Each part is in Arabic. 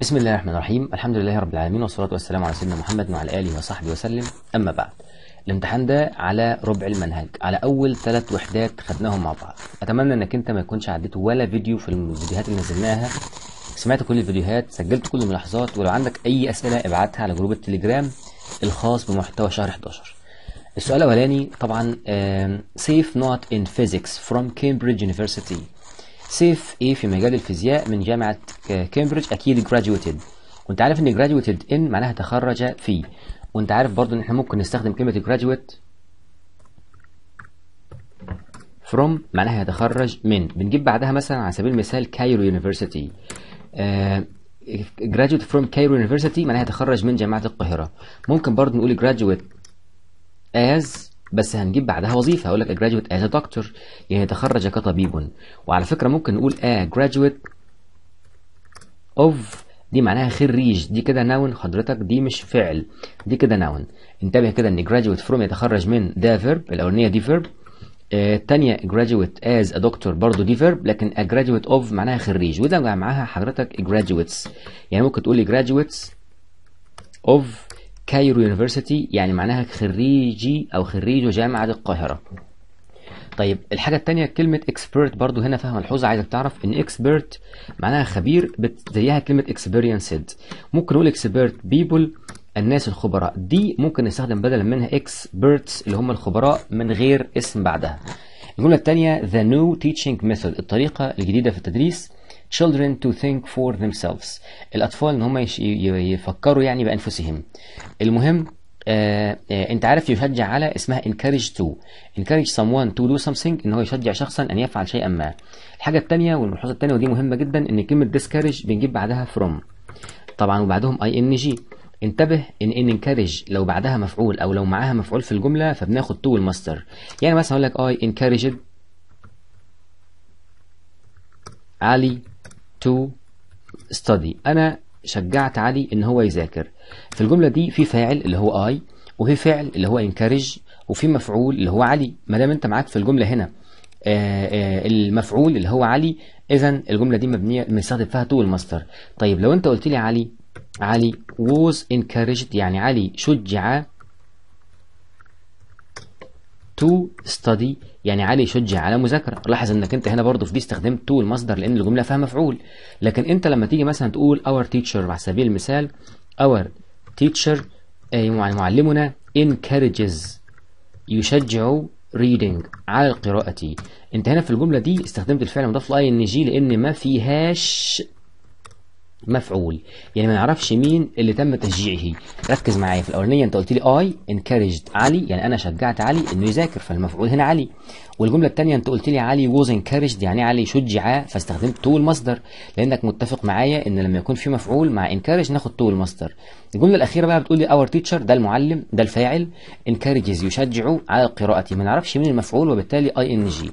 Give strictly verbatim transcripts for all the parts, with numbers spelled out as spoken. بسم الله الرحمن الرحيم، الحمد لله رب العالمين والصلاة والسلام على سيدنا محمد وعلى آله وصحبه وسلم. أما بعد، الامتحان ده على ربع المنهج، على أول ثلاث وحدات خدناهم مع بعض. أتمنى إنك أنت ما يكونش عديت ولا فيديو في الفيديوهات اللي نزلناها، سمعت كل الفيديوهات، سجلت كل الملاحظات، ولو عندك أي أسئلة ابعتها على جروب التليجرام الخاص بمحتوى شهر حداشر. السؤال الأولاني طبعا سيف نوت إن فيزيكس فروم كامبريدج يونيفرسيتي. سيف ايه في مجال الفيزياء من جامعه كامبريدج، اكيد graduated، وانت عارف ان graduated ان معناها تخرج فيه، وانت عارف برضو ان احنا ممكن نستخدم كلمه graduate from معناها يتخرج من، بنجيب بعدها مثلا على سبيل المثال كايرو يونيفرسيتي، آه graduate from كايرو يونيفرسيتي معناها يتخرج من جامعه القاهره. ممكن برضو نقول graduate as، بس هنجيب بعدها وظيفه، هقول لك graduate as a doctor يعني تخرج كطبيب. وعلى فكره ممكن نقول a graduate of، دي معناها خريج، دي كده noun حضرتك، دي مش فعل، دي كده noun. انتبه كده ان graduate from يتخرج من، ده verb، الاولانيه دي verb، آه الثانيه graduate as a doctor برضه دي verb، لكن a graduate of معناها خريج، وده معاها حضرتك graduates، يعني ممكن تقول graduates of كايرو يونيفرسيتي يعني معناها خريجي او خريج جامعه القاهره. طيب الحاجه الثانيه كلمه اكسبيرت برضو هنا فيها ملحوظه، عايزك تعرف ان اكسبيرت معناها خبير، زيها كلمه اكسبيرينسد. ممكن نقول اكسبيرت بيبل الناس الخبراء، دي ممكن نستخدم بدلا منها اكسبيرتس اللي هم الخبراء من غير اسم بعدها. الجمله الثانيه ذا نيو تيتشنج ميثود، الطريقه الجديده في التدريس. Children to think for themselves، الأطفال إن هم يفكروا يعني بأنفسهم. المهم آآ آآ أنت عارف يشجع على اسمها encourage to، encourage someone to do something، إن هو يشجع شخصا أن يفعل شيئا ما. الحاجة الثانية والملحوظة الثانية ودي مهمة جدا، إن كلمة discourage بنجيب بعدها from طبعا وبعدهم ing. انتبه إن إن encourage لو بعدها مفعول أو لو معاها مفعول في الجملة فبناخد to المصدر، يعني مثلا أقول لك I encouraged علي to study، أنا شجعت علي إن هو يذاكر. في الجملة دي في فاعل اللي هو I، وفي فعل اللي هو encourage، وفي مفعول اللي هو علي. ما دام أنت معاك في الجملة هنا آآ آآ المفعول اللي هو علي، إذا الجملة دي مبنية بنستخدم فيها to المصدر. طيب لو أنت قلت لي علي علي was encouraged يعني علي شجع to study، يعني علي شجع على مذاكره. لاحظ انك انت هنا برضه في دي استخدمت تو المصدر لان الجمله فيها مفعول، لكن انت لما تيجي مثلا تقول اور تيتشر على سبيل المثال، اور تيتشر معلمنا انكارجز يشجع ريدنج على القراءه، انت هنا في الجمله دي استخدمت الفعل المضاف لاي ان جي لان ما فيهاش مفعول، يعني ما نعرفش مين اللي تم تشجيعه. ركز معايا، في الاولانيه انت قلت لي اي انكارجد علي يعني انا شجعت علي انه يذاكر، فالمفعول هنا علي. والجمله الثانيه انت قلت لي علي ووز انكارجد يعني علي شجع، فاستخدمت تو المصدر لانك متفق معايا ان لما يكون في مفعول مع انكارج ناخد تو المصدر. الجمله الاخيره بقى بتقول لي اور تيتشر، ده المعلم، ده الفاعل، انكارجز يشجعه على القراءه، ما نعرفش مين المفعول وبالتالي اي ان جي.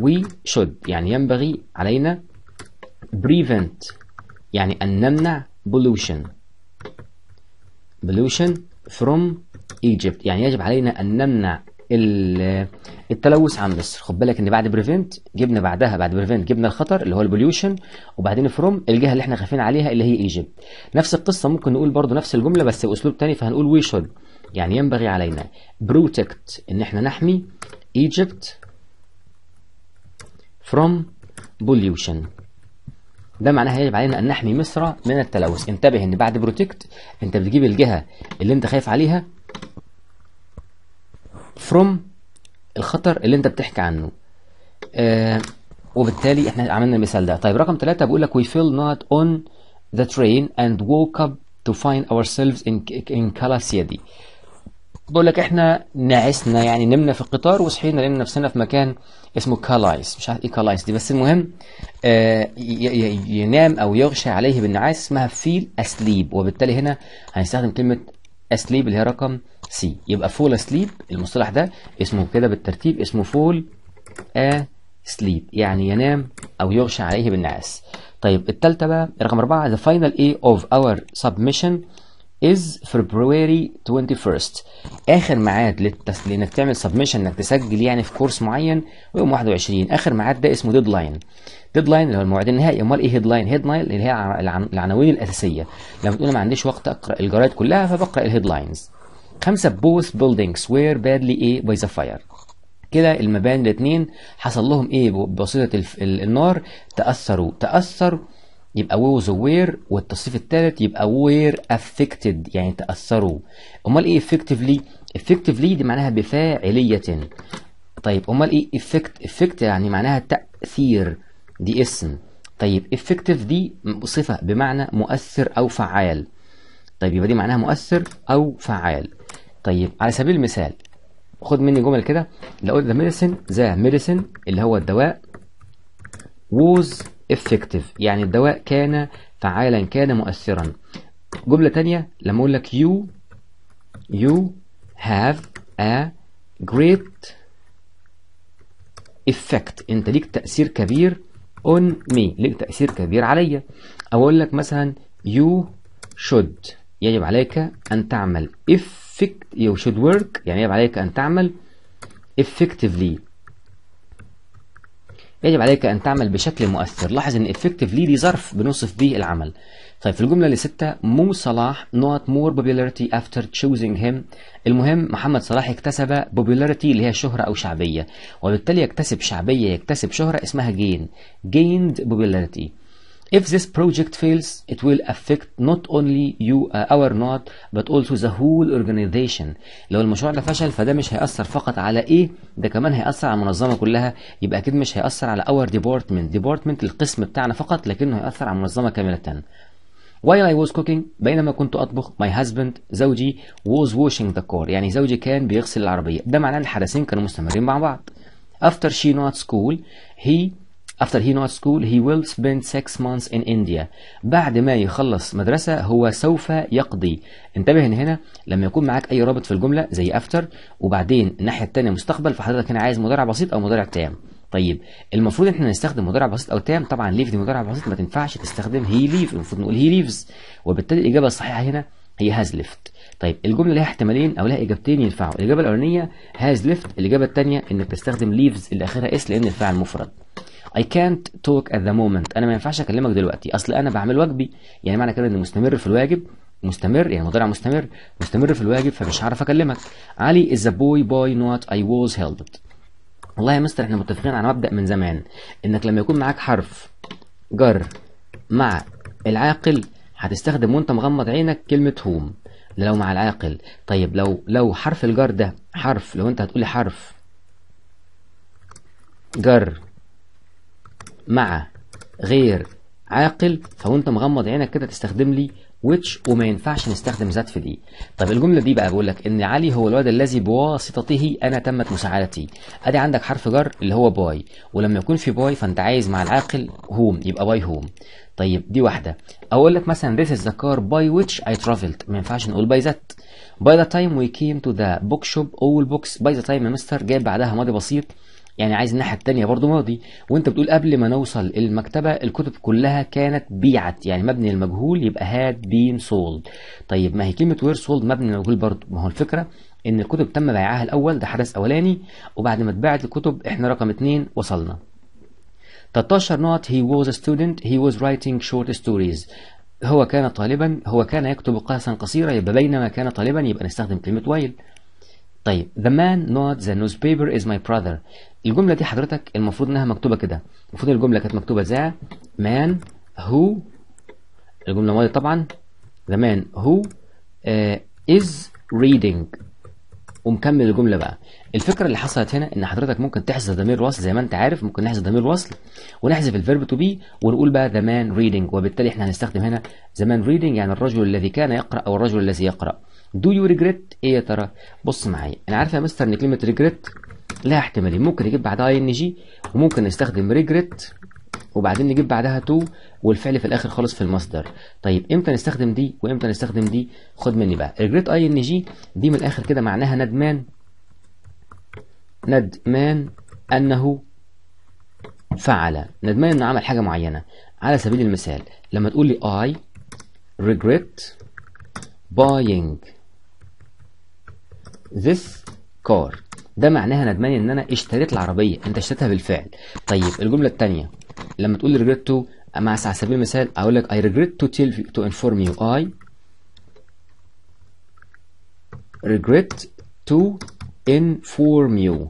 we should يعني ينبغي علينا prevent يعني أن نمنع pollution pollution from Egypt، يعني يجب علينا أن نمنع التلوث عن مصر. خد بالك إن بعد prevent جبنا بعدها، بعد prevent جبنا الخطر اللي هو البوليوشن، وبعدين from الجهة اللي إحنا خايفين عليها اللي هي Egypt. نفس القصة ممكن نقول برضو نفس الجملة بس بأسلوب تاني، فهنقول we should يعني ينبغي علينا protect إن إحنا نحمي Egypt from pollution، ده معناها يجب علينا ان نحمي مصر من التلوث. انتبه ان بعد protect انت بتجيب الجهه اللي انت خايف عليها from الخطر اللي انت بتحكي عنه، آه وبالتالي احنا عملنا المثال ده. طيب رقم ثلاثة بيقول لك we fell not on the train and woke up to find ourselves in in Kalasiyadi. بقول لك احنا نعسنا، يعني نمنا في القطار وصحينا لقينا نفسنا في مكان اسمه كالايس، مش عارف ايه كالايس دي، بس المهم آه ينام او يغشى عليه بالنعاس اسمها فيل اسليب، وبالتالي هنا هنستخدم كلمه اسليب اللي هي رقم سي، يبقى فول اسليب المصطلح ده اسمه كده بالترتيب، اسمه فول اسليب يعني ينام او يغشى عليه بالنعاس. طيب الثالثه بقى رقم أربعة، the final day of our submission is February twenty-first. اخر ميعاد للتس... لانك تعمل سبمشن انك تسجل يعني في كورس معين ويوم واحد وعشرين، اخر ميعاد ده اسمه ديدلاين. ديدلاين اللي هو الموعد النهائي. امال ايه هيدلاين؟ هيدلاين اللي هي العن... العناوين الاساسيه، لما بتقول ما عنديش وقت اقرا الجرايد كلها فبقرا الهيدلاينز. خمسة، both buildings were badly ايه by the fire. كده المباني الاثنين حصل لهم ايه بواسطه الف... النار؟ تاثروا. تاثر يبقى ووز وير، والتصريف الثالث يبقى وير افكتد يعني تاثروا. امال ايه افكتفلي؟ افكتفلي دي معناها بفاعليه. طيب امال ايه افكت؟ افكت يعني معناها تاثير، دي اسم. طيب افكتيف دي صفه بمعنى مؤثر او فعال. طيب يبقى دي معناها مؤثر او فعال. طيب على سبيل المثال خد مني جمل كده، لو قلت ذا ميديسن، ذا ميديسن اللي هو الدواء، ووز effective يعني الدواء كان فعالا كان مؤثرا. جملة تانية لما اقول لك you you have a great effect، انت ليك تأثير كبير on me، ليك تأثير كبير عليا. او اقول لك مثلا you should يجب عليك ان تعمل effect، you should work يعني يجب عليك ان تعمل effectively يجب عليك أن تعمل بشكل مؤثر. لاحظ إن effectively دي ظرف بنوصف به العمل. طيب في الجملة اللي ستة، مو صلاح not more popularity after choosing him. المهم محمد صلاح اكتسب popularity اللي هي شهرة أو شعبية، وبالتالي يكتسب شعبية يكتسب شهرة اسمها gain، gained popularity. If this project fails it will affect not only you uh, our not but also the whole organization. لو المشروع ده فشل فده مش هيأثر فقط على ايه، ده كمان هيأثر على المنظمة كلها، يبقى اكيد مش هيأثر على our department، department القسم بتاعنا فقط لكنه هيأثر على المنظمة كاملة. While I was cooking بينما كنت أطبخ، my husband زوجي was washing the car يعني زوجي كان بيغسل العربية، ده معناه الحدثين كانوا مستمرين مع بعض. After she not school he After he not school he will spend six months in India. بعد ما يخلص مدرسة هو سوف يقضي. انتبه ان هنا لما يكون معاك اي رابط في الجملة زي after وبعدين الناحية التانية مستقبل، فحضرتك هنا عايز مضارع بسيط او مضارع تام. طيب المفروض احنا نستخدم مضارع بسيط او تام، طبعا leave دي مضارع بسيط ما تنفعش تستخدم he leave، المفروض نقول he leaves، وبالتالي الاجابة الصحيحة هنا هي has left. طيب الجملة لها احتمالين او لها اجابتين ينفعوا، الاجابة الاولانية has left، الاجابة التانية انك تستخدم leaves اللي اخرها اس لان الفعل مفرد. I can't talk at the moment، أنا ما ينفعش أكلمك دلوقتي، أصل أنا بعمل واجبي، يعني معنى كده إني مستمر في الواجب، مستمر يعني مضارع مستمر، مستمر في الواجب فمش هعرف أكلمك. علي is a boy by not I was helped. والله يا مستر إحنا متفقين على مبدأ من زمان، إنك لما يكون معاك حرف جر مع العاقل هتستخدم وأنت مغمض عينك كلمة هوم، ده لو مع العاقل. طيب لو لو حرف الجر ده حرف، لو أنت هتقولي حرف جر مع غير عاقل فوانت مغمض عينك كده تستخدم لي which، وما ينفعش نستخدم ذات في دي. طب الجمله دي بقى بقول لك ان علي هو الولد الذي بواسطته انا تمت مساعدتي، ادي عندك حرف جر اللي هو باي، ولما يكون في باي فانت عايز مع العاقل هوم يبقى باي هوم. طيب دي واحده. اقول لك مثلا this is the car by which I traveled، ما ينفعش نقول by that. by the time we came to the bookshop all books، by the time يا مستر جايب بعدها ماضي بسيط يعني عايز الناحيه الثانيه برضو ماضي، وانت بتقول قبل ما نوصل المكتبه الكتب كلها كانت بيعت يعني مبني للمجهول يبقى هاد بين سولد. طيب ما هي كلمه وير سولد مبني للمجهول برضو، ما هو الفكره ان الكتب تم بيعها الاول، ده حدث اولاني، وبعد ما اتباعت الكتب احنا رقم اثنين وصلنا. تلتاشر نوت هي واز ستودنت هي واز رايتنج شورت ستوريز، هو كان طالبا هو كان يكتب قصصا قصيره، يبقى بينما كان طالبا يبقى نستخدم كلمه وايل. طيب the man not the newspaper is my brother، الجملة دي حضرتك المفروض انها مكتوبة كده، المفروض الجملة كانت مكتوبة ذا man who، الجملة ماضية طبعا، the man who uh, is reading، ومكمل الجملة بقى. الفكرة اللي حصلت هنا ان حضرتك ممكن تحذف ضمير وصل زي ما انت عارف، ممكن نحذف ضمير وصل ونحذف الفيرب تو بي ونقول بقى the man reading، وبالتالي احنا هنستخدم هنا the man reading يعني الرجل الذي كان يقرأ او الرجل الذي يقرأ. دو يو ريجريت ايه يا ترى؟ بص معايا، انا عارف يا مستر ان كلمه ريجريت لها احتمالين، ممكن نجيب بعدها اي ان جي وممكن نستخدم ريجريت وبعدين نجيب بعدها تو والفعل في الاخر خالص في المصدر. طيب امتى نستخدم دي وامتى نستخدم دي؟ خد مني بقى ريجريت اي ان جي دي من الاخر كده معناها ندمان، ندمان انه فعل، ندمان انه عمل حاجه معينه. على سبيل المثال لما تقول لي I regret buying this car، ده معناها ندمان ان انا اشتريت العربيه، انت اشتريتها بالفعل. طيب الجمله الثانيه لما تقول لي regret to، مع على سبيل المثال اقول لك I regret to tell you, to inform you I regret to inform you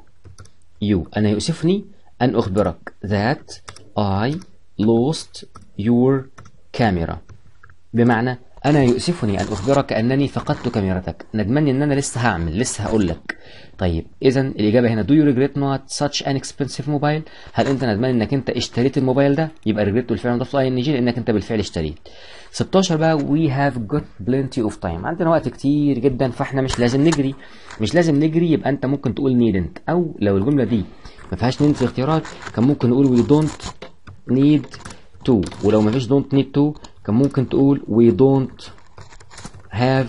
you انا يؤسفني ان اخبرك that I lost your camera، بمعنى أنا يؤسفني أن أخبرك أنني فقدت كاميرتك، ندمان إن أنا لسه هعمل، لسه هقول لك. طيب إذا الإجابة هنا do you regret not such an expensive mobile؟ هل أنت ندمان إنك أنت اشتريت الموبايل ده؟ يبقى regret بالفعل مضاف ل آي إن جي لأنك أنت بالفعل اشتريت. ستاشر بقى we have got plenty of time، عندنا وقت كتير جدا فإحنا مش لازم نجري، مش لازم نجري يبقى أنت ممكن تقول needn't، أو لو الجملة دي ما فيهاش need في الاختيارات كان ممكن نقول we don't need to، ولو ما فيش don't need to كان ممكن تقول we don't have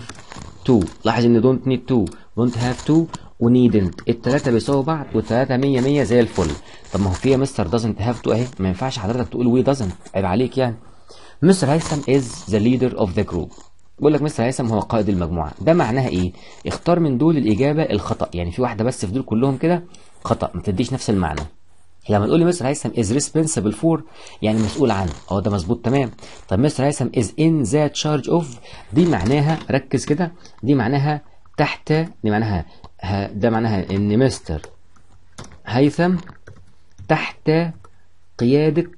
to. لاحظ ان don't need to don't have to و needn't التلاتة بيساووا بعض والتلاتة مية مية زي الفل. طب ما هو في يا مستر doesn't have to اهي، ما ينفعش حضرتك تقول we doesn't، عيب عليك يعني. مستر هيثم is the leader of the group، بيقول لك مستر هيثم هو قائد المجموعة، ده معناها ايه؟ اختار من دول الإجابة الخطأ، يعني في واحدة بس في دول كلهم كده خطأ ما تديش نفس المعنى. لما تقول لي مستر هيثم is responsible for يعني مسؤول عنه، اه ده مظبوط تمام. طب مستر هيثم is in the charge of دي معناها ركز كده، دي معناها تحت، دي معناها ده معناها ان مستر هيثم تحت قيادة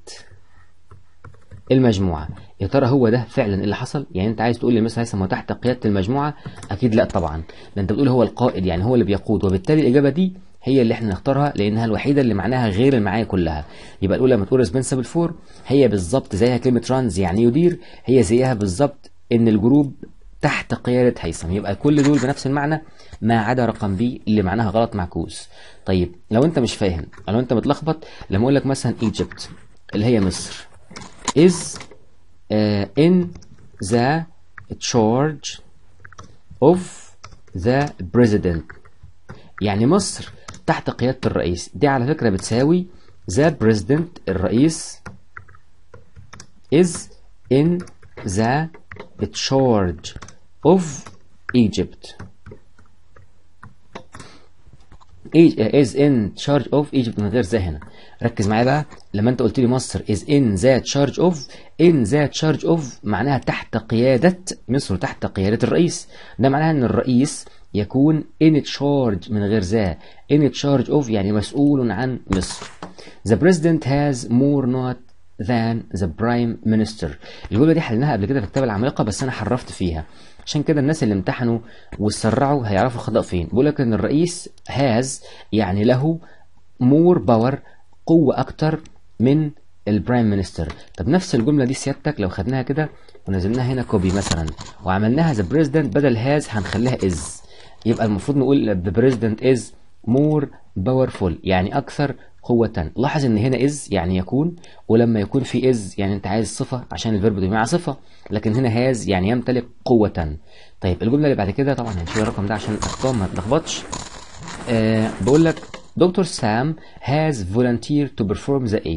المجموعة. يا ترى هو ده فعلا اللي حصل؟ يعني انت عايز تقول لي مستر هيثم هو تحت قيادة المجموعة؟ اكيد لا طبعا، ده انت بتقول هو القائد يعني هو اللي بيقود، وبالتالي الإجابة دي هي اللي احنا نختارها لانها الوحيده اللي معناها غير المعايا كلها. يبقى الاولى لما تقول responsible for هي بالظبط زيها كلمه runs يعني يدير، هي زيها بالظبط ان الجروب تحت قياده هيثم، يبقى كل دول بنفس المعنى ما عدا رقم بي اللي معناها غلط معكوس. طيب لو انت مش فاهم لو انت متلخبط لما اقول لك مثلا Egypt اللي هي مصر is uh, in the charge of the president يعني مصر تحت قيادة الرئيس، دي على فكرة بتساوي the president الرئيس is in the charge of Egypt is in charge of Egypt من غير ذا هنا. ركز معايا بقى لما انت قلت لي مصر is in the charge of، in the charge of معناها تحت قيادة، مصر تحت قيادة الرئيس، ده معناها ان الرئيس يكون in charge من غير ذا، in charge of يعني مسؤول عن مصر. The president has more not than the prime minister. الجملة دي حلناها قبل كده في كتاب العمالقة بس أنا حرفت فيها، عشان كده الناس اللي امتحنوا واتسرعوا هيعرفوا الخطأ فين. بيقول لك إن الرئيس has يعني له more power قوة أكتر من البرايم مينستر. طب نفس الجملة دي سيادتك لو خدناها كده ونزلناها هنا كوبي مثلا وعملناها the president بدل has هنخليها is، يبقى المفروض نقول the president is more powerful يعني أكثر قوة. لاحظ إن هنا is يعني يكون، ولما يكون في is يعني أنت عايز صفة عشان الفيرب ده مع صفة، لكن هنا has يعني يمتلك قوة. طيب الجملة اللي بعد كده طبعا هنشيل الرقم ده عشان الأرقام ما تتلخبطش. آه بقول لك دكتور سام has volunteered to perform the A،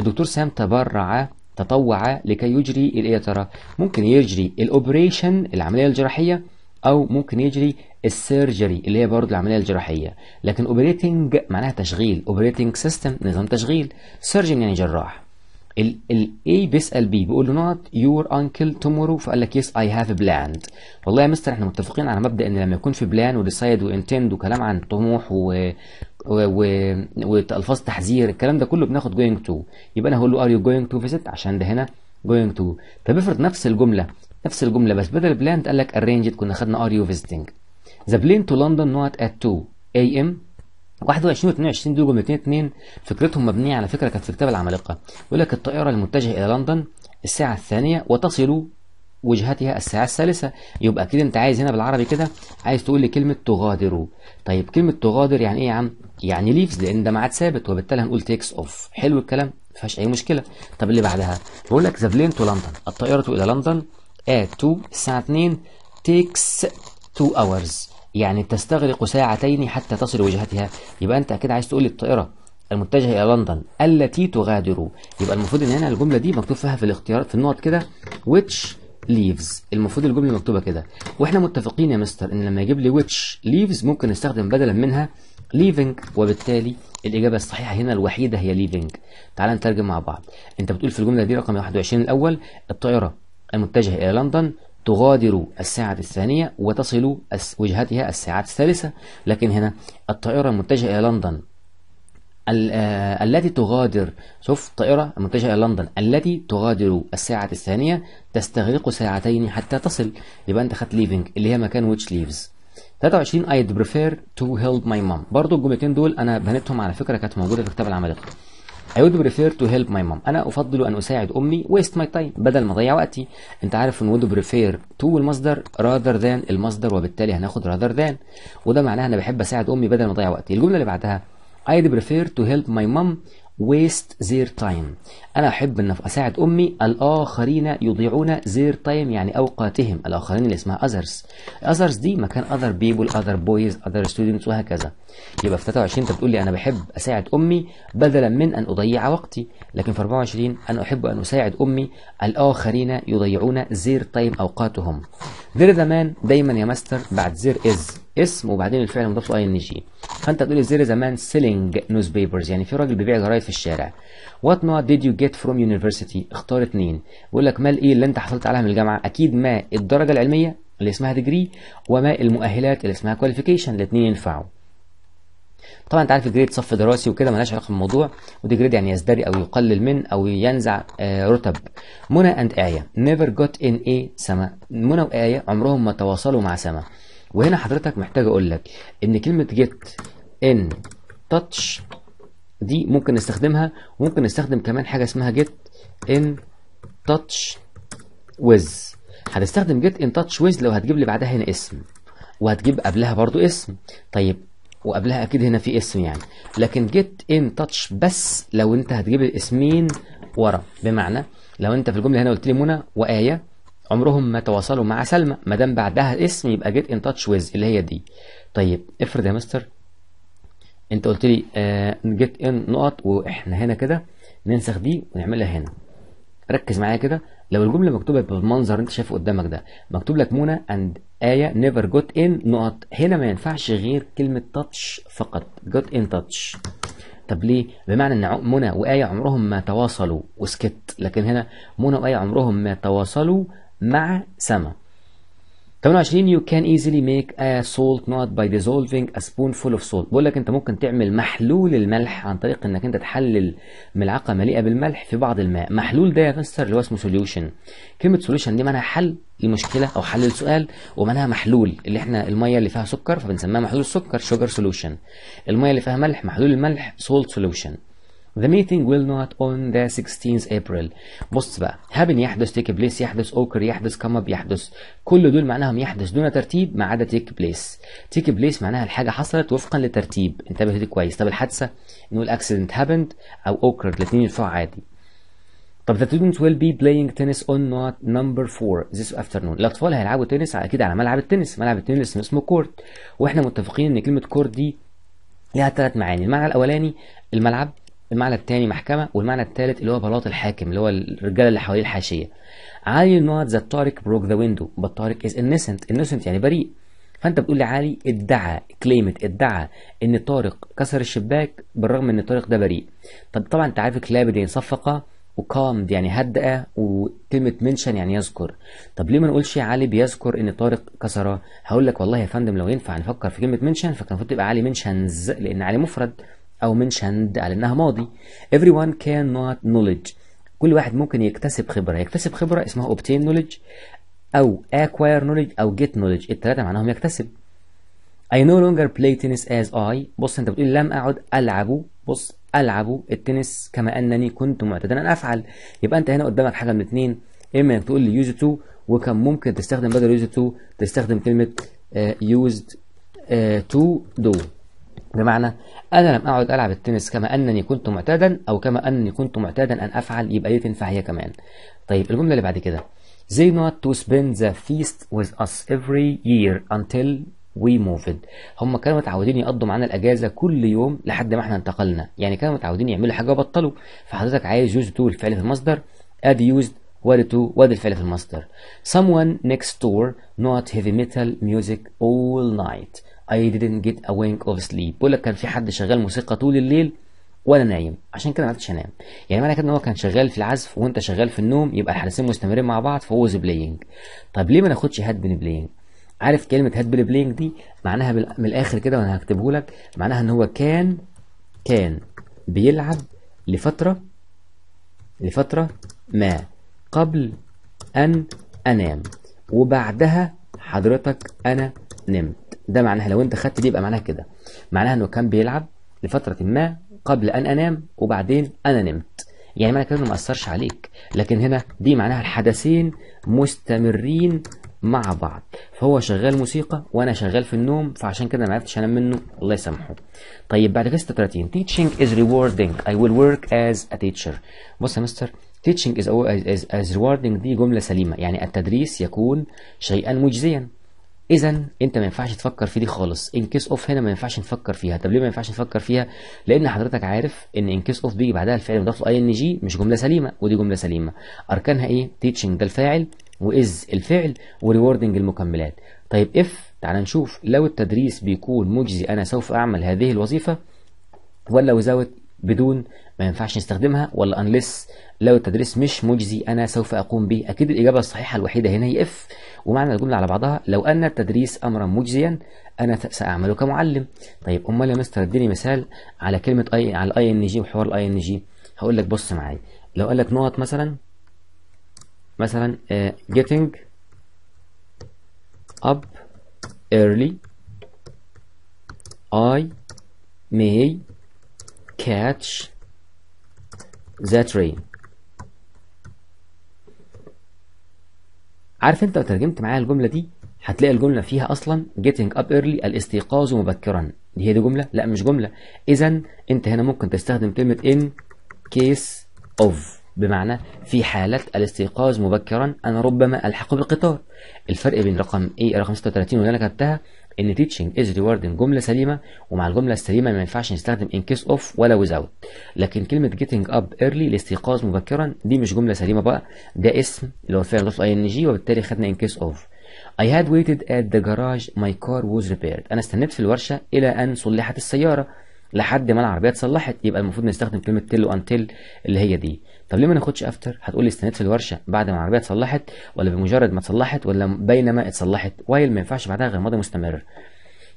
الدكتور سام تبرع تطوع لكي يجري الإيه يا ترى؟ ممكن يجري الأوبريشن العملية الجراحية، أو ممكن يجري السيرجري اللي هي برضه العمليه الجراحيه، لكن اوبريتنج معناها تشغيل، اوبريتنج سيستم نظام تشغيل، سيرجن يعني جراح. الاي بيسال بي بيقول له نوت يور انكل تومورو، فقال لك يس اي هاف بلاند. والله يا مستر احنا متفقين على مبدا ان لما يكون في بلان وديسايد وانتند وكلام عن طموح و والفاظ تحذير الكلام ده كله بناخد جوينج تو، يبقى انا هقول له ار يو جوينج تو فيزيت عشان ده هنا جوينج تو. طب افرض نفس الجمله نفس الجمله بس بدل بلاند قال لك ارينجد، كنا خدنا ار يو فيزيتنج. The plane to London not at two A M واحد وعشرين واتنين وعشرين دول جملتين اتنين فكرتهم مبنيه على فكره كانت في كتاب العمالقه. يقول لك الطائره المتجهه الى لندن الساعه الثانيه وتصل وجهتها الساعة الثالثة. يبقى كده انت عايز هنا بالعربي كده عايز تقول لي كلمة تغادروا. طيب كلمة تغادر يعني ايه يا عم؟ يعني ليفز، لان ده ميعاد ثابت، وبالتالي هنقول تيكس اوف. حلو الكلام، مفيهاش اي مشكلة. طب اللي بعدها بيقول لك ذا بلين تو لندن، الطائرة الى لندن at two الساعة اتنين takes two hours، يعني تستغرق ساعتين حتى تصل وجهتها. يبقى انت كده عايز تقول لي الطائرة المتجهة إلى لندن التي تغادر. يبقى المفروض إن هنا الجملة دي مكتوب فيها في الاختيارات في النقط كده which leaves، المفروض الجملة مكتوبة كده. وإحنا متفقين يا مستر إن لما يجيب لي which leaves ممكن نستخدم بدلا منها leaving، وبالتالي الإجابة الصحيحة هنا الوحيدة هي leaving. تعال نترجم مع بعض. أنت بتقول في الجملة دي رقم واحد وعشرين الأول الطائرة المتجهة إلى لندن تغادر الساعة الثانية وتصل وجهتها الساعة الثالثة، لكن هنا الطائرة المتجهة إلى لندن التي تغادر، شوف طائرة متجهة إلى لندن التي تغادر الساعة الثانية تستغرق ساعتين حتى تصل. يبقى أنت خدت ليفينج اللي هي مكان which leaves. ثلاثة وعشرين I'd prefer to help my mom. برضو الجملتين دول أنا بنيتهم على فكرة كانت موجودة في كتاب العملي. I would prefer to help my mom. أنا أفضل أن أساعد أمي waste my time، بدل ما أضيع وقتي. أنت عارف إن would prefer to المصدر rather than المصدر، وبالتالي هناخد rather than، وده معناه أنا بحب أساعد أمي بدل ما أضيع وقتي. الجملة اللي بعدها I'd prefer to help my mom waste their time. أنا أحب أن أساعد أمي الآخرين يضيعون their time يعني أوقاتهم. الآخرين اللي اسمها others. others دي مكان other people، other boys، other students وهكذا. يبقى في ثلاثة وعشرين أنت بتقول لي أنا بحب أساعد أمي بدلا من أن أضيع وقتي، لكن في أربعة وعشرين أنا أحب أن أساعد أمي الآخرين يضيعون their time أوقاتهم. there the man دايما يا ماستر بعد there is اسم وبعدين الفعل المضاف له ان جي، فانت تقول زير زمان سيلينج نيوز بيبرز، يعني في راجل بيبيع جرايد في الشارع. وات نوت ديد يو جيت فروم يونيفرسيتي، اختار اثنين. بيقول لك ما الايه اللي انت حصلت عليها من الجامعه؟ اكيد ما الدرجه العلميه اللي اسمها ديجري، وما المؤهلات اللي اسمها كواليفيكيشن، الاثنين ينفعوا. طبعا انت عارف الجريد صف دراسي وكده مالهاش علاقه بالموضوع، وديجريد يعني يزدري او يقلل من او ينزع آه رتب. منى اند ايه نيفر جوت ان ايه سما، منى وايه عمرهم ما تواصلوا مع سما. وهنا حضرتك محتاج اقول لك ان كلمه جيت ان تاتش دي ممكن نستخدمها، وممكن نستخدم كمان حاجه اسمها جيت ان تاتش ويز. هتستخدم جيت ان تاتش ويز لو هتجيب لي بعدها هنا اسم، وهتجيب قبلها برضو اسم، طيب وقبلها اكيد هنا في اسم يعني. لكن جيت ان تاتش بس لو انت هتجيب الاسمين ورا، بمعنى لو انت في الجمله هنا قلت لي منى وايه عمرهم ما تواصلوا مع سلمى، ما دام بعدها الاسم يبقى جيت ان تاتش ويز اللي هي دي. طيب افرض يا مستر انت قلت لي جيت ان نقط، واحنا هنا كده ننسخ دي ونعملها هنا. ركز معايا كده، لو الجمله مكتوبه بالمنظر انت شايفه قدامك ده، مكتوب لك منى اند ايه نيفر جوت ان نقط، هنا ما ينفعش غير كلمه تاتش فقط، جوت ان تاتش. طب ليه؟ بمعنى ان منى وايه عمرهم ما تواصلوا وسكت، لكن هنا منى وايه عمرهم ما تواصلوا مع سما. ثمانية وعشرين you can easily make a salt not by dissolving a spoonful of salt. بقول لك انت ممكن تعمل محلول الملح عن طريق انك انت تحلل ملعقه مليئه بالملح في بعض الماء. محلول ده يا مستر اللي هو اسمه سوليوشن. كلمه سوليوشن دي معناها حل المشكله او حل السؤال، ومعناها محلول، اللي احنا الميه اللي فيها سكر فبنسميها محلول السكر شوجر سوليوشن، الميه اللي فيها ملح محلول الملح سولت سوليوشن. The meeting will not on the sixteenth of April. بص بقى happen يحدث، take place يحدث، occur يحدث، come up يحدث، كل دول معناهم يحدث دون ترتيب ما عدا take place. take place معناها الحاجة حصلت وفقا للترتيب، انتبه لدي كويس. طب الحادثة نقول accident happened أو occurred، الاتنين ينفعوا عادي. طب the students will be playing tennis on not number four this afternoon. الأطفال هيلعبوا تنس أكيد على ملعب التنس، ملعب التنس اسمه كورت، واحنا متفقين إن كلمة كورت دي لها ثلاث معاني، المعنى الأولاني الملعب، المعنى الثاني محكمة، والمعنى الثالث اللي هو بلاط الحاكم اللي هو الرجالة اللي حواليه الحاشية. علي نوت ذا طارق بروك ذا ويندو، بس طارق از انسنت، انسنت يعني بريء. فأنت بتقول لي علي ادعى، كليمت ادعى إن طارق كسر الشباك بالرغم إن طارق ده بريء. طب طبعًا أنت عارف كلابد يعني صفقة، وكامد يعني هدأ، وكلمة منشن يعني يذكر. طب ليه ما نقولش علي بيذكر إن طارق كسر؟ هقول لك والله يا فندم لو ينفع نفكر في كلمة منشن فكان المفروض تبقى علي منشنز، لأن علي مفرد أو منشند على إنها ماضي. everyone can not knowledge، كل واحد ممكن يكتسب خبرة، يكتسب خبرة اسمها obtain knowledge أو acquire knowledge أو get knowledge، التلاتة معناهم يكتسب. I no longer play tennis as I، بص أنت بتقول لم أعد ألعب، بص ألعب التنس كما أنني كنت معتادا أن أفعل. يبقى أنت هنا قدامك حاجة من اتنين، اما انك تقول لي يوز تو، وكان ممكن تستخدم بدل يوز تو تستخدم كلمه يوزد تو دو. بمعنى انا لم اعد العب التنس كما انني كنت معتادا، او كما انني كنت معتادا ان افعل، يبقى دي تنفع هي كمان. طيب الجمله اللي بعد كده they not to spend the feast with us every year until we moved. هم كانوا متعودين يقضوا معانا الاجازه كل يوم لحد ما احنا انتقلنا، يعني كانوا متعودين يعملوا حاجه وبطلوا. فحضرتك عايز يوز تو الفعل في المصدر، ادي يوزد وادي تو وادي الفعل في المصدر. someone next door not heavy metal music all night I didn't get a wink of sleep. بقول لك كان في حد شغال موسيقى طول الليل وانا نايم، عشان كده ما عرفتش انام. يعني معنى كده ان هو كان شغال في العزف وانت شغال في النوم، يبقى الحارسين مستمرين مع بعض فهو ذا بلاينج. طب ليه ما ناخدش هاد بن بلاينج؟ عارف كلمه هاد بن بلاينج دي معناها من الاخر كده، وانا هكتبه لك، معناها ان هو كان كان بيلعب لفتره لفتره ما قبل ان انام، وبعدها حضرتك انا نمت. ده معناها لو انت خدت دي يبقى معناها كده، معناها انه كان بيلعب لفتره ما قبل ان انام وبعدين انا نمت، يعني معنى كده انه ما اثرش عليك. لكن هنا دي معناها الحدثين مستمرين مع بعض، فهو شغال موسيقى وانا شغال في النوم، فعشان كده ما عرفتش انام منه، الله يسامحه. طيب بعد كده ستة وتلاتين teaching is rewarding I will work as a teacher. بص يا مستر، teaching is as rewarding دي جمله سليمه، يعني التدريس يكون شيئا مجزيا. إذا أنت ما ينفعش تفكر في دي خالص، إن كيس أوف هنا ما ينفعش نفكر فيها. طب ليه ما ينفعش نفكر فيها؟ لأن حضرتك عارف إن إن كيس أوف بيجي بعدها الفعل مضاف أي إن جي، مش جملة سليمة، ودي جملة سليمة. أركانها إيه؟ تيتشنج ده الفاعل، وإز الفعل، وريوردنج المكملات. طيب إف تعالى نشوف، لو التدريس بيكون مجزي أنا سوف أعمل هذه الوظيفة، ولا وزاوت بدون ما ينفعش نستخدمها، ولا أنلس لو التدريس مش مجزي أنا سوف أقوم به. أكيد الإجابة الصحيحة الوحيدة هنا هي إف. ومعنى الجملة على بعضها، لو أن التدريس أمرا مجزيا أنا سأعمله كمعلم. طيب أمال يا مستر اديني مثال على كلمة أي، على الأي إن جي وحوار الأي إن جي. هقول لك بص معايا، لو قال لك نقط مثلا مثلا uh, getting up early I may catch the train. عارف انت لو ترجمت معايا الجمله دي هتلاقي الجمله فيها اصلا getting up early الاستيقاظ مبكرا، دي هي دي جمله؟ لا مش جمله. اذا انت هنا ممكن تستخدم كلمه in case of، بمعنى في حاله الاستيقاظ مبكرا انا ربما الحق بالقطار. الفرق بين رقم ايه رقم ستة وتلاتين واللي انا كتبتها ان teaching is rewarding جمله سليمه، ومع الجمله السليمه ما ينفعش نستخدم in case of ولا without. لكن كلمه getting up early الاستيقاظ مبكرا دي مش جمله سليمه بقى، ده اسم اللي هو الفعل مضاف ing، وبالتالي خدنا in case of. I had waited at the garage my car was repaired. انا استنيت في الورشه الى ان صلحت السياره، لحد ما العربيه اتصلحت، يبقى المفروض نستخدم كلمه till وuntil اللي هي دي. طب ليه ما ناخدش افتر؟ هتقول لي استنيت في الورشه بعد ما العربيه اتصلحت، ولا بمجرد ما اتصلحت، ولا بينما اتصلحت؟ وايل ما ينفعش بعدها غير ماضي مستمر.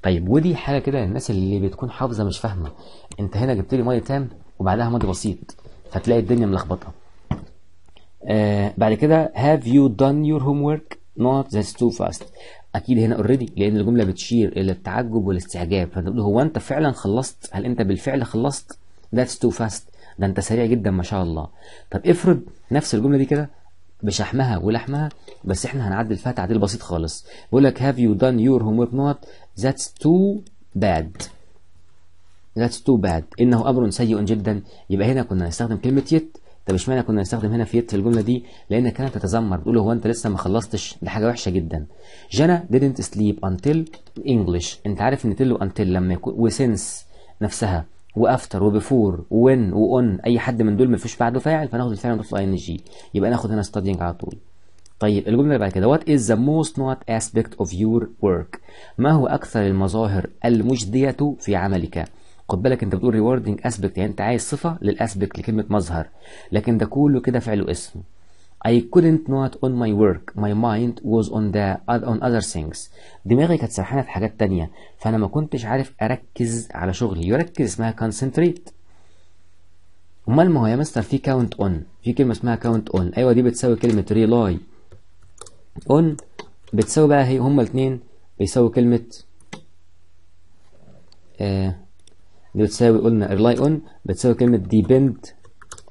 طيب ودي حاجه كده للناس اللي بتكون حافظه مش فاهمه، انت هنا جبت لي ماضي تام وبعدها ماضي بسيط، فتلاقي الدنيا ملخبطه. آه بعد كده have you done your homework not that's too fast. اكيد هنا اوريدي، لان الجمله بتشير الى التعجب والاستعجاب، فتقول هو انت فعلا خلصت؟ هل انت بالفعل خلصت؟ that's too fast، ده انت سريع جدا ما شاء الله. طب افرض نفس الجمله دي كده بشحمها ولحمها، بس احنا هنعدل فيها تعديل بسيط خالص. بقول لك have you done your homework not that's too bad that's too bad انه امر سيء جدا. يبقى هنا كنا نستخدم كلمه يت. طب اشمعنى كنا نستخدم هنا في يت في الجمله دي؟ لان كانت تتذمر، بتقول هو انت لسه ما خلصتش؟ ده حاجه وحشه جدا. جانا didn't sleep until English. انت عارف ان till until لما يكون وسنس نفسها وافتر وبيفور وين واون، اي حد من دول ما فيش بعده فاعل، فناخد الفاعل ونضيف اي ان جي، يبقى ناخد هنا studying على طول. طيب الجمله اللي بعد كده وات از ذا موست نوت اسبيكت اوف يور ورك. ما هو اكثر المظاهر المجديه في عملك؟ خد بالك انت بتقول ريواردنج اسبيكت، يعني انت عايز صفه للاسبيكت لكلمه مظهر، لكن ده كله كده فعل واسم. I couldn't not on my work my mind was on the on other things. دماغي كانت سرحانه في حاجات تانية، فانا ما كنتش عارف اركز على شغلي. يركز اسمها concentrate. امال ما هو يا مستر في count on، في كلمه اسمها count on، ايوه دي بتساوي كلمه rely on، بتساوي بقى هي هما الاثنين بيساوي كلمه آه دي بتساوي قلنا rely on بتساوي كلمه depend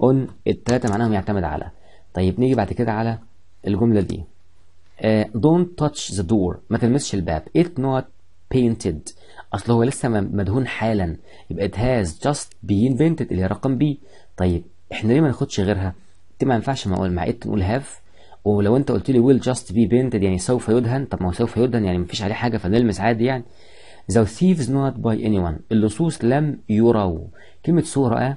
on، الثلاثه معناهم يعتمد على. طيب نيجي بعد كده على الجملة دي uh, don't touch the door، ما تلمسش الباب. it not painted، اصل هو لسه مدهون حالا، يبقى it has just been painted اللي هي رقم بي. طيب احنا ليه ما ناخدش غيرها؟ دي ما ينفعش مع it نقول have، ولو انت قلت لي will just be painted يعني سوف يدهن، طب ما هو سوف يدهن يعني مفيش عليه حاجه فنلمس عادي يعني. the thieves not by anyone، اللصوص لم يروا. كلمه صوره اه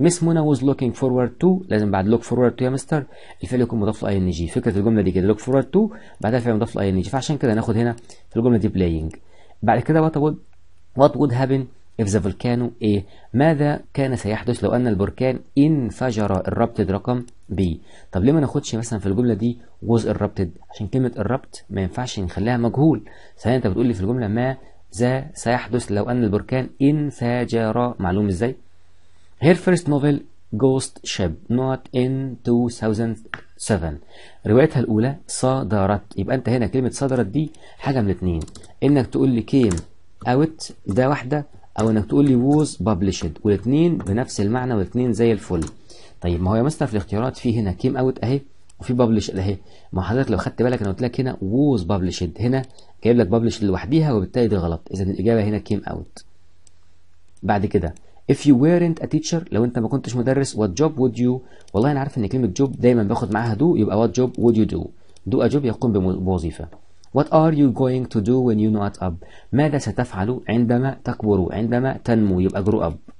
مس منى was looking forward to، لازم بعد look forward to يا مستر الفعل يكون مضاف ل ing. فكره الجمله دي كده look forward to بعدها الفعل مضاف ل ing، فعشان كده هناخد هنا في الجمله دي playing. بعد كده what would what would happen if the volcano ايه، ماذا كان سيحدث لو ان البركان انفجر. الرابطد رقم B. طب ليه ما ناخدش مثلا في الجمله دي was الرابطد؟ عشان كلمه الربط ما ينفعش نخليها مجهول، صحيح انت بتقول لي في الجمله ما ذا سيحدث لو ان البركان انفجر، معلوم ازاي؟ her first novel Ghost Ship not in two thousand seven، روايتها الاولى صدرت. يبقى انت هنا كلمه صدرت دي حاجه من اتنين، انك تقول لي came out ده واحده، او انك تقول لي was published، والاثنين بنفس المعنى والاثنين زي الفل. طيب ما هو يا مستر في الاختيارات في هنا came out اهي وفي published اهي، ما حضرتك لو خدت بالك انا قلت لك هنا was published، هنا جايب لك published لوحديها وبالتالي دي غلط، اذا الاجابه هنا came out. بعد كده if you weren't a teacher، لو انت ما كنتش مدرس what job would you، والله انا عارف ان كلمه job دايما باخد معاها do، يبقى what job would you do، do a job يقوم بوظيفه. What are you going to do when you grow up؟ ماذا ستفعل عندما تكبر، عندما تنمو، يبقى grow up.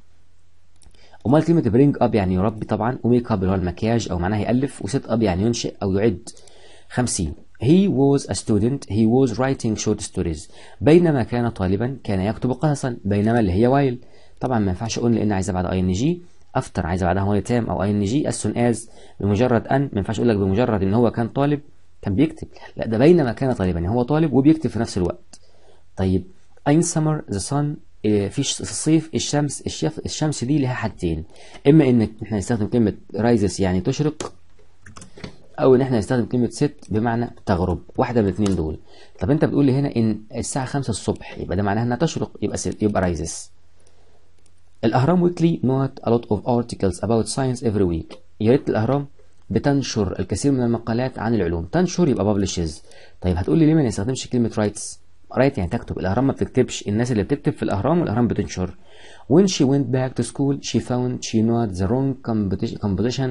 أمال كلمة bring up يعني يربي طبعا، وميك اب اللي هو المكياج أو معناه يألف، وset up يعني ينشئ أو يعد. خمسين He was a student he was writing short stories، بينما كان طالبا كان يكتب قصصا، بينما اللي هي while طبعا ما ينفعش أقول لأن عايزة بعد آي إن جي، after عايزة بعدها while تام أو آي إن جي، as soon as بمجرد أن، ما ينفعش أقول لك بمجرد إن هو كان طالب كان بيكتب، لا ده بينما كان طالبا يعني هو طالب وبيكتب في نفس الوقت. طيب اين سمر ذا سان، في الصيف الشمس، الشمس دي لها حاجتين، اما ان احنا نستخدم كلمه رايزس يعني تشرق، او ان احنا نستخدم كلمه ست بمعنى تغرب، واحده من الاثنين دول. طب انت بتقول لي هنا ان الساعه خمسة الصبح يبقى ده معناها انها تشرق، يبقى ست يبقى رايزس. الاهرام ويكلي نوت ا لوت اوف ارتكلز اباوت ساينس افري ويك، يا ريت الاهرام بتنشر الكثير من المقالات عن العلوم، تنشر يبقى بابلشز. طيب هتقول لي ليه ما نستخدمش كلمه رايتس؟ رايت يعني تكتب، الاهرام ما بتكتبش، الناس اللي بتكتب في الاهرام والاهرام بتنشر. when she went back to school she found she not the wrong composition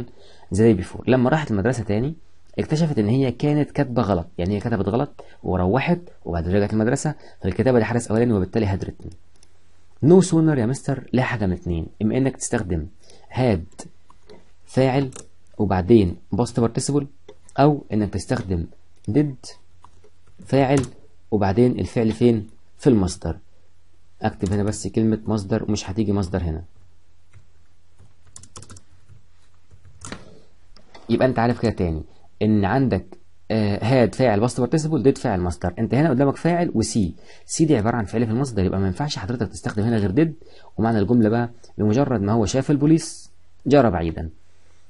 the day before، لما راحت المدرسه تاني اكتشفت ان هي كانت كاتبه غلط، يعني هي كتبت غلط وروحت وبعد رجعت المدرسه فالكتابه دي حدث اولاني وبالتالي هدرتني. نو سونر يا مستر ليها حاجه من اتنين، اما انك تستخدم هاد فاعل وبعدين past participle، او انك تستخدم did فاعل وبعدين الفعل فين؟ في المصدر. اكتب هنا بس كلمه مصدر ومش هتيجي مصدر هنا، يبقى انت عارف كده تاني ان عندك هاد فاعل past participle did فاعل مصدر. انت هنا قدامك فاعل وسي، سي دي عباره عن فعل في المصدر، يبقى ما ينفعش حضرتك تستخدم هنا غير did. ومعنى الجمله بقى بمجرد ما هو شاف البوليس جرى بعيدا.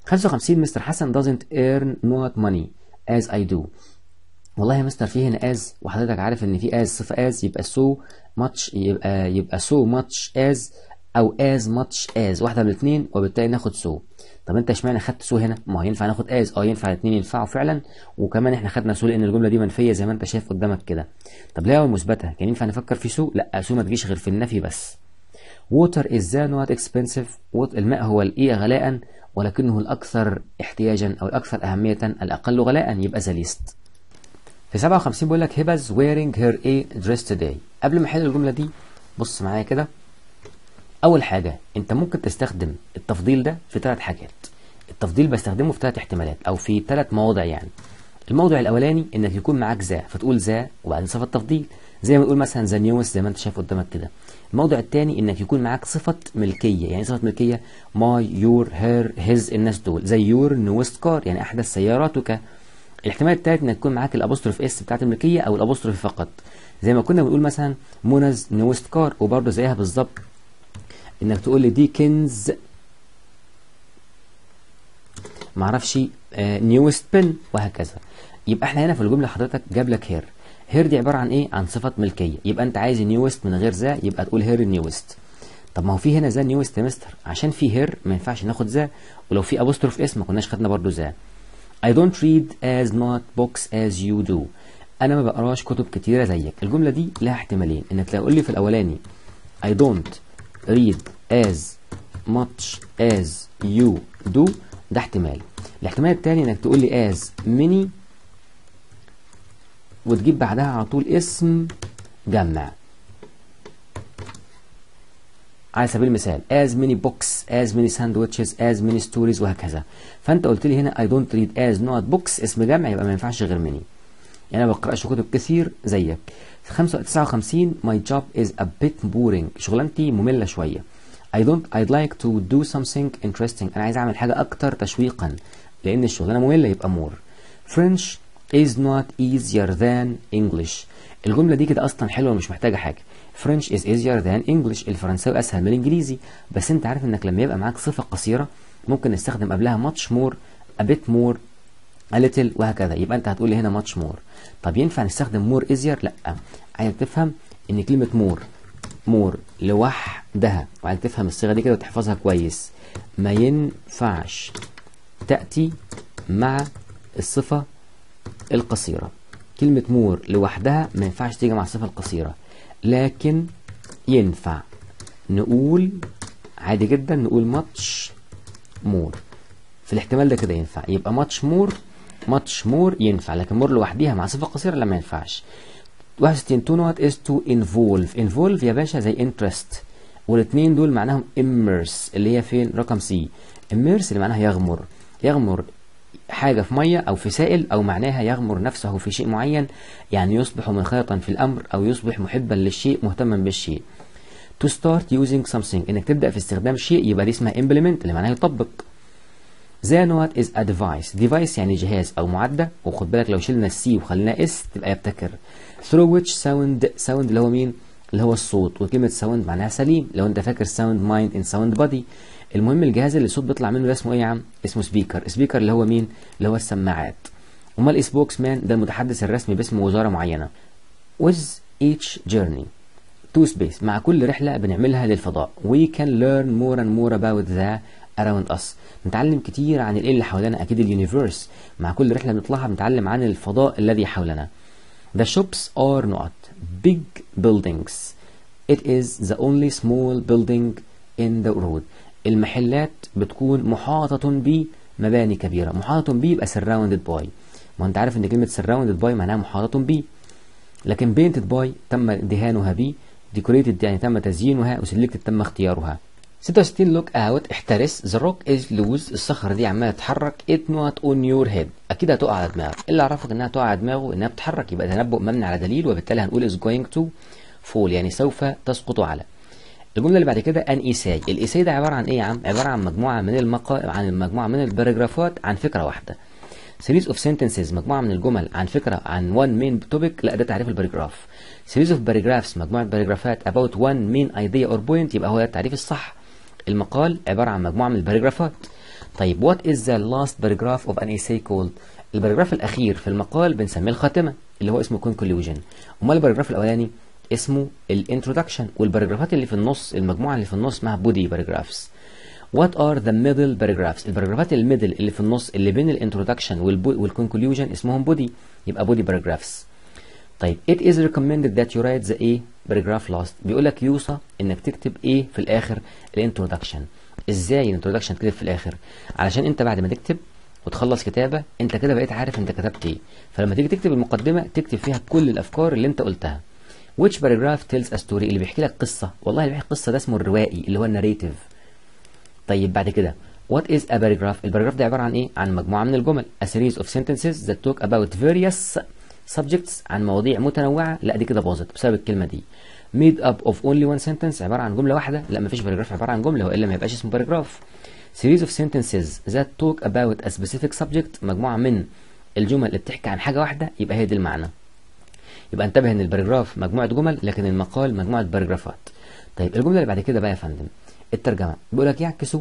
خمسة وخمسين مستر حسن doesn't earn not money as I do، والله يا مستر في هنا as وحضرتك عارف ان في as صفه as يبقى so much، يبقى يبقى so much as او as much as، واحده من الاثنين وبالتالي ناخد so. طب انت اشمعنى خدت so هنا؟ ما هو ينفع ناخد as، اه ينفع الاثنين ينفعوا فعلا، وكمان احنا خدنا so لان الجمله دي منفيه زي ما انت شايف قدامك كده. طب ليه مثبته؟ كان ينفع نفكر في so؟ لا so ما تجيش غير في النفي بس. water is not expensive، الماء هو الايه غلاء ولكنه الأكثر احتياجا أو الأكثر أهمية، الأقل غلاءً يبقى ذا ليست. في سبعة وخمسين بيقول لك هيباز ويرينج هير ايه دريس توداي. قبل ما أحل الجملة دي بص معايا كده. أول حاجة أنت ممكن تستخدم التفضيل ده في ثلاث حاجات. التفضيل بستخدمه في ثلاث احتمالات أو في ثلاث مواضع يعني. الموضع الأولاني إنك يكون معاك ذا فتقول ذا وبعدين صفة تفضيل، زي ما تقول مثلا ذا نيوز زي ما أنت شايف قدامك كده. الموضع الثاني انك يكون معاك صفه ملكيه، يعني صفه ملكيه ماي يور هير هيز الناس دول، زي يور نوست كار يعني احدث سياراتك. الاحتمال الثالث انك يكون معاك الابوستروف اس بتاعت الملكيه او الابوستروف فقط، زي ما كنا بنقول مثلا مونز نوستكار، وبرده زيها بالظبط انك تقول لي دي كنز معرفش آه نيوست بن وهكذا. يبقى احنا هنا في الجمله حضرتك جاب لك هير، هير دي عباره عن ايه؟ عن صفه ملكيه. يبقى انت عايز نيوست من غير ذا، يبقى تقول هير نيوست. طب ما هو في هنا ذا نيوست يا مستر، عشان في هير ما ينفعش ناخد ذا، ولو في ابوستروف اس ما كناش خدنا برده ذا. I don't read as much books as you do. انا ما بقراش كتب كتيره زيك. الجمله دي لها احتمالين، انك تقول لي في الاولاني I don't read as much as you do، ده احتمال. الاحتمال الثاني انك تقول لي as many وتجيب بعدها على طول اسم جمع. على سبيل المثال as many books as many sandwiches as many stories وهكذا. فانت قلت لي هنا I don't read as not books اسم جمع، يبقى ما ينفعش غير many، يعني انا ما بقراش كتب كتير زيك. خمسة وخمسين my job is a bit boring، شغلانتي ممله شويه. I don't I'd like to do something interesting، انا عايز اعمل حاجه اكتر تشويقا لان الشغلانه ممله، يبقى more. French is not easier than English. الجمله دي كده اصلا حلوه ومش محتاجه حاجه. French is easier than English، الفرنساوي اسهل من الانجليزي. بس انت عارف انك لما يبقى معاك صفه قصيره ممكن نستخدم قبلها much more a bit more a little وهكذا، يبقى انت هتقول لي هنا much more. طب ينفع نستخدم more easier؟ لا، عايز تفهم ان كلمه more more لوحدها، وعايز تفهم الصيغه دي كده وتحفظها كويس، ما ينفعش تاتي مع الصفه القصيره. كلمه مور لوحدها ما ينفعش تيجي مع الصفه القصيره، لكن ينفع نقول عادي جدا، نقول ماتش مور في الاحتمال ده كده ينفع. يبقى ماتش مور ماتش مور ينفع، لكن مور لوحديها مع صفه قصيره لا ما ينفعش. واحد وستين تو نوت از تو انفولف، انفولف يا باشا زي انترست، والاثنين دول معناهم اميرس اللي هي فين رقم سي، اميرس اللي معناها يغمر، يغمر حاجه في ميه او في سائل، او معناها يغمر نفسه في شيء معين، يعني يصبح منخرطا في الامر او يصبح محبا للشيء مهتما بالشيء. to start using something انك تبدا في استخدام شيء، يبقى دي اسمها implement اللي معناها يطبق. the not is a device، device يعني جهاز او معدة، وخد بالك لو شلنا السي وخلينا اس تبقى يبتكر. through which sound، sound اللي هو مين؟ اللي هو الصوت، وكلمه sound معناها سليم لو انت فاكر sound mind and sound body. المهم الجهاز اللي الصوت بيطلع منه ده اسمه ايه يا عم؟ اسمه سبيكر، سبيكر اللي هو مين؟ اللي هو السماعات. امال سبوكس مان ده المتحدث الرسمي باسم وزاره معينه. with each journey to space، مع كل رحله بنعملها للفضاء we can learn more and more about the around us، نتعلم كتير عن الايه اللي حوالينا، اكيد اليونيفيرس. مع كل رحله بنطلعها بنتعلم عن الفضاء الذي حولنا. the shops are not big buildings it is the only small building in the road. المحلات بتكون محاطة بمباني كبيرة، محاطة ب يبقى surrounded by، ما انت عارف ان كلمة surrounded by معناها محاطة ب، لكن painted by تم دهانها ب، decorated يعني تم تزيينها، وسلكت تم اختيارها. ستة وستين look out احترس، the rock is loose الصخرة دي عمالة تتحرك، it not on your head أكيد هتقع على دماغك، اللي أعرفك إنها تقع على دماغه إنها بتتحرك، يبقى تنبؤ مبني على دليل، وبالتالي هنقول is going to fall يعني سوف تسقط على. الجمله اللي بعد كده ان ايساي، الايساي ده عباره عن ايه يا عم؟ عباره عن مجموعه من المقا عن المجموعه من الباراجرافات عن فكره واحده. سيريز اوف سنتنسز مجموعه من الجمل عن فكره عن وان مين توبيك، لا ده تعريف الباراجراف. سيريز اوف باراجرافز مجموعه باراجرافات about وان مين ايديا اور بوينت، يبقى هو ده التعريف الصح. المقال عباره عن مجموعه من الباراجرافات. طيب وات از ذا لاست باراجراف اوف ان ايساي كولد؟ الباراجراف الاخير في المقال بنسميه الخاتمه اللي هو اسمه كونكلوجن. امال الباراجراف الاولاني اسمه الانترودكشن، والباراجرافات اللي في النص المجموعه اللي في النص اسمها بودي باراجرافز. وات ار ذا ميدل باراجرافز؟ الباراجرافات الميدل اللي في النص اللي بين الانترودكشن والكونكلوجن اسمهم بودي، يبقى بودي باراجرافز. طيب it is recommended that you write the a paragraph last، بيقول لك يوصى انك تكتب ايه في الاخر؟ الانترودكشن. ازاي الانترودكشن تكتب في الاخر؟ علشان انت بعد ما تكتب وتخلص كتابه انت كده بقيت عارف انت كتبت ايه، فلما تيجي تكتب المقدمه تكتب فيها كل الافكار اللي انت قلتها. which paragraph tells a story؟ اللي بيحكي لك قصه، والله اللي بيحكي قصه ده اسمه الروائي اللي هو الناريتيف. طيب بعد كده what is a paragraph؟ الباراجراف ده عباره عن ايه؟ عن مجموعه من الجمل. a series of sentences that talk about various subjects عن مواضيع متنوعه، لا دي كده باظت بسبب الكلمه دي. made up of only one sentence عباره عن جمله واحده، لا مفيش باراجراف عباره عن جمله والا ما يبقاش اسمه باراجراف. series of sentences that talk about a specific subject مجموعه من الجمل اللي بتحكي عن حاجه واحده، يبقى هي دي المعنى. يبقى انتبه ان الباراجراف مجموعه جمل لكن المقال مجموعه باراجرافات. طيب الجمله اللي بعد كده بقى يا فندم الترجمه، بيقول لك يعكس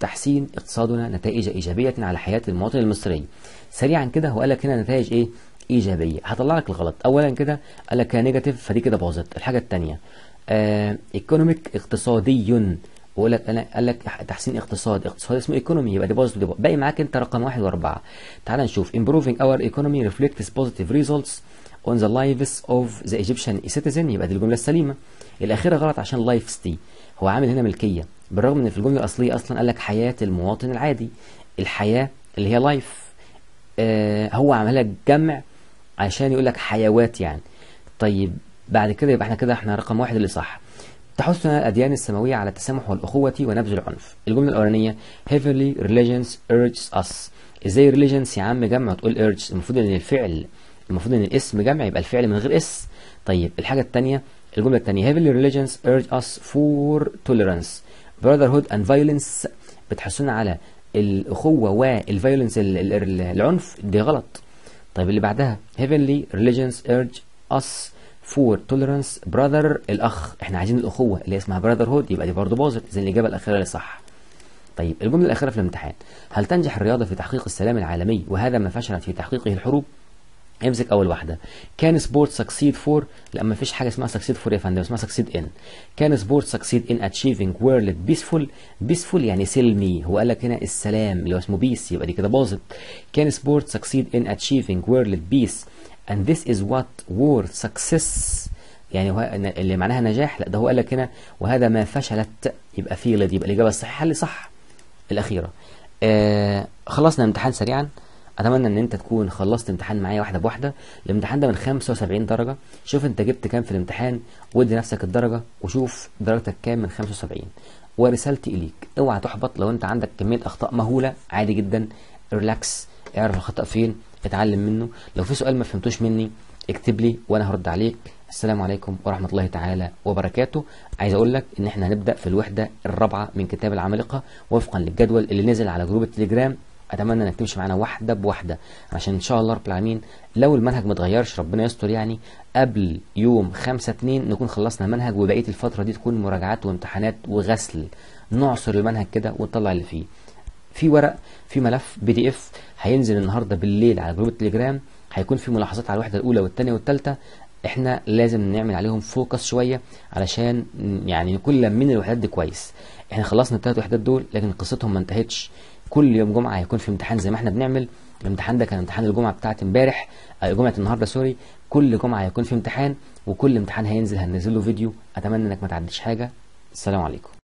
تحسين اقتصادنا نتائج ايجابيه على حياه المواطن المصري. سريعا كده هو قال لك هنا نتائج ايه؟ ايجابيه. هطلع لك الغلط. اولا كده قال لك نيجاتيف، فدي كده باظت. الحاجه الثانيه ايكونوميك آه اقتصادي، وقال لك انا قال لك تحسين اقتصاد، اقتصاد اسمه ايكونومي، يبقى دي باظت. باقي معاك انت رقم واحد واربعه. تعال نشوف improving our economy reflects positive results on the lives of the Egyptian citizen، يبقى دي الجمله السليمه. الاخيره غلط عشان lives دي هو عامل هنا ملكيه، بالرغم ان في الجمله الاصليه اصلا قال لك حياه المواطن العادي، الحياه اللي هي لايف، آه هو عملها جمع عشان يقول لك حيوات يعني. طيب بعد كده يبقى احنا كده احنا رقم واحد اللي صح. تحثنا الاديان السماويه على التسامح والاخوه ونبذ العنف. الجمله الاولانيه heavily religions urges us، ازاي religions يا عم جمع وتقول urges؟ المفروض ان الفعل المفروض ان الاسم جمع، يبقى الفعل من غير اس. طيب الحاجه الثانيه الجمله الثانيه heavily religions urge us for tolerance brotherhood and violence، بتحثنا على الاخوه والفايولنس العنف، دي غلط. طيب اللي بعدها heavenly religions urge us for tolerance brother، الاخ، احنا عايزين الاخوه اللي اسمها brotherhood، يبقى دي برضه باظت، زي الاجابه الاخيره اللي صح. طيب الجمله الاخيره في الامتحان، هل تنجح الرياضه في تحقيق السلام العالمي وهذا ما فشلت في تحقيقه الحروب؟ امسك اول واحده. كان سبورت سكسيد فور، لما مفيش حاجه اسمها سكسيد فور يا فندم، اسمها سكسيد ان. كان سبورت سكسيد ان اتشيفنج وورلد بيسفول، بيسفول يعني سلمي، هو قال لك هنا السلام اللي هو اسمه بيس، يبقى دي كده باظت. كان سبورت سكسيد ان اتشيفنج وورلد بيس and this is what war success، يعني اللي معناها نجاح، لا ده هو قال لك هنا وهذا ما فشلت، يبقى فيلد، يبقى الاجابه الصحيحه اللي صح الاخيره. آه خلصنا امتحان سريعا، اتمنى ان انت تكون خلصت امتحان معايا واحده بواحده. الامتحان ده من خمسة وسبعين درجه، شوف انت جبت كام في الامتحان وادي نفسك الدرجه وشوف درجتك كام من خمسة وسبعين. ورسالتي اليك اوعى تحبط لو انت عندك كميه اخطاء مهوله، عادي جدا، ريلاكس، اعرف الخطا فين، اتعلم منه. لو في سؤال ما فهمتوش مني اكتب لي وانا هرد عليك. السلام عليكم ورحمه الله تعالى وبركاته. عايز اقول لك ان احنا هنبدا في الوحده الرابعه من كتاب العمالقه وفقا للجدول اللي نزل على جروب التليجرام. اتمنى انك تمشي معانا واحده بواحده عشان ان شاء الله رب العالمين لو المنهج ما اتغيرش ربنا يستر يعني قبل يوم خمسة اتنين نكون خلصنا المنهج، وبقيه الفتره دي تكون مراجعات وامتحانات وغسل، نعصر المنهج كده ونطلع اللي فيه. في ورق، في ملف بي دي اف هينزل النهارده بالليل على جروب التليجرام، هيكون في ملاحظات على الوحده الاولى والثانيه والثالثه، احنا لازم نعمل عليهم فوكس شويه علشان يعني نكون لمين الوحدات دي كويس. احنا خلصنا الثلاث وحدات دول لكن قصتهم ما انتهتش، كل يوم جمعه هيكون في امتحان زي ما احنا بنعمل. الامتحان ده كان امتحان الجمعه بتاعت امبارح، جمعه النهارده سوري، كل جمعه هيكون في امتحان، وكل امتحان هينزل هننزل له فيديو. اتمنى انك ما تعديش حاجه. السلام عليكم.